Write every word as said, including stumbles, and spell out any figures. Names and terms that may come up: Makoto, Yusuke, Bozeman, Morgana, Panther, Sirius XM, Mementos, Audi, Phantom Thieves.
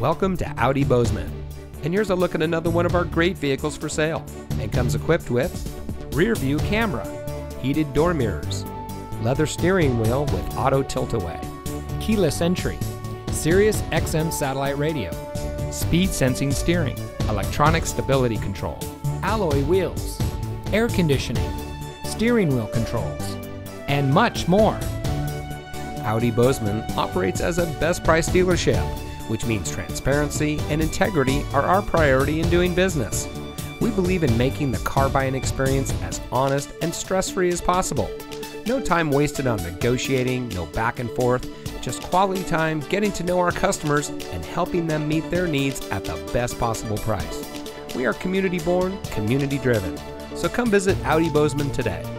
Welcome to Audi Bozeman, and here's a look at another one of our great vehicles for sale. It comes equipped with rear view camera, heated door mirrors, leather steering wheel with auto tilt-away, keyless entry, Sirius X M satellite radio, speed sensing steering, electronic stability control, alloy wheels, air conditioning, steering wheel controls, and much more. Audi Bozeman operates as a best price dealership, which means transparency and integrity are our priority in doing business. We believe in making the car buying experience as honest and stress-free as possible. No time wasted on negotiating, no back and forth, just quality time getting to know our customers and helping them meet their needs at the best possible price. We are community-born, community-driven. So come visit Audi Bozeman today.